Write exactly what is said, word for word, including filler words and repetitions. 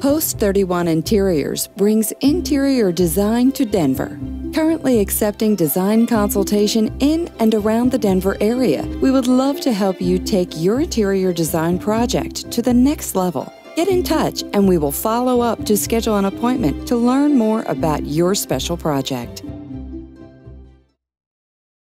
Post thirty-one Interiors brings interior design to Denver. Currently accepting design consultation in and around the Denver area, we would love to help you take your interior design project to the next level. Get in touch and we will follow up to schedule an appointment to learn more about your special project.